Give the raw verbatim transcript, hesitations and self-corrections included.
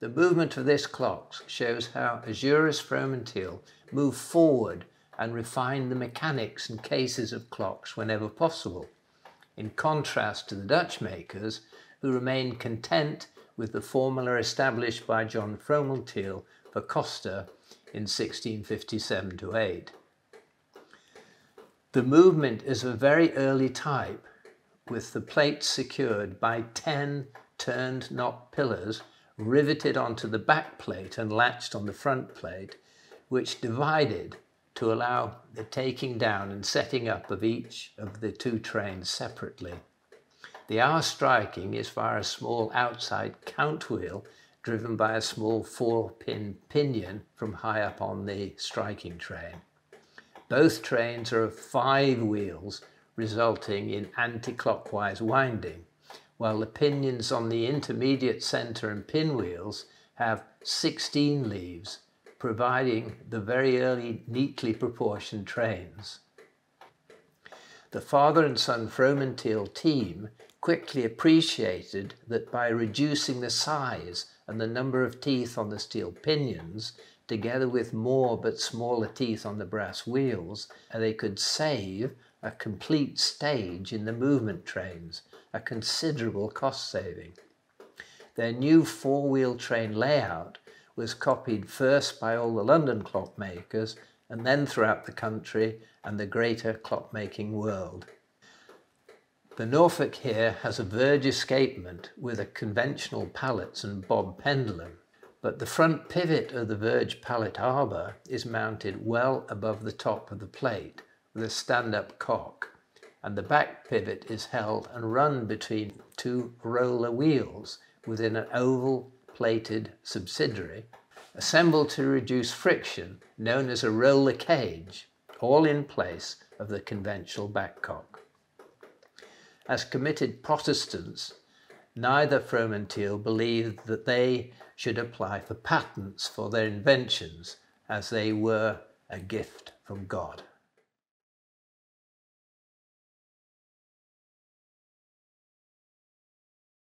The movement of this clock shows how Ahasuerus Fromanteel moved forward and refined the mechanics and cases of clocks whenever possible, in contrast to the Dutch makers who remained content with the formula established by John Fromanteel for Coster in sixteen fifty-seven to eight. The movement is of very early type, with the plates secured by ten turned knot pillars riveted onto the back plate and latched on the front plate, which divided to allow the taking down and setting up of each of the two trains separately. The hour striking is via a small outside count wheel driven by a small four-pin pinion from high up on the striking train. Both trains are of five wheels, resulting in anti-clockwise winding, while the pinions on the intermediate centre and pinwheels have sixteen leaves, providing the very early neatly proportioned trains. The father and son Fromanteel team quickly appreciated that by reducing the size and the number of teeth on the steel pinions, together with more but smaller teeth on the brass wheels, they could save a complete stage in the movement trains, a considerable cost saving. Their new four-wheel train layout was copied first by all the London clockmakers and then throughout the country and the greater clockmaking world. The Norfolk here has a verge escapement with a conventional pallets and bob pendulum, but the front pivot of the verge pallet arbor is mounted well above the top of the plate with a stand-up cock, and the back pivot is held and run between two roller wheels within an oval plated subsidiary, assembled to reduce friction, known as a roller cage, all in place of the conventional back cock. As committed Protestants, neither Fromanteel believed that they should apply for patents for their inventions, as they were a gift from God.